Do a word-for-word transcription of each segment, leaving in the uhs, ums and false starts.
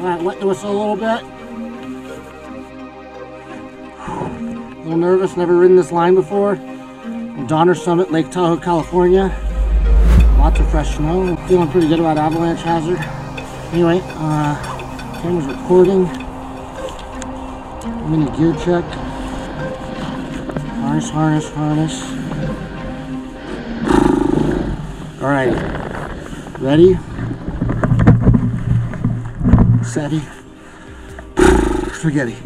All right, wet the whistle a little bit. A little nervous, never ridden this line before. Donner Summit, Lake Tahoe, California. Lots of fresh snow. Feeling pretty good about avalanche hazard. Anyway, uh, camera's recording. Mini gear check. Harness, harness, harness. Alright, ready? Sadie Spaghetti.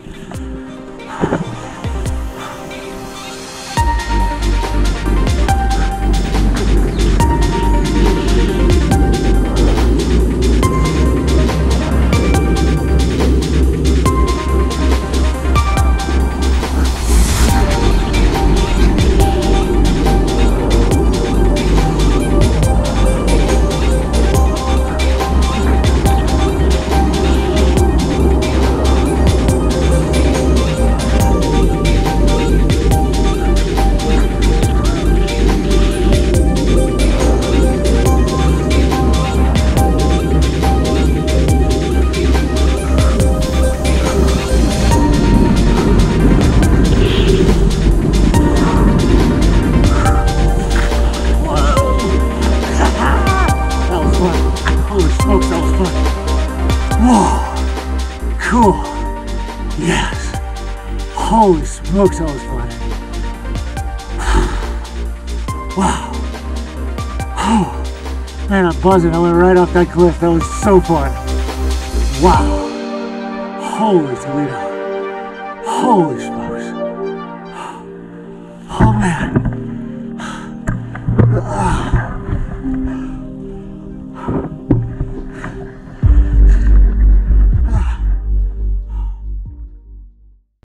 Cool. Yes. Holy smokes, that was fun. Wow. Oh, man, I'm buzzing. I went right off that cliff. That was so fun. Wow. Holy Toledo. Holy smokes. Oh, man.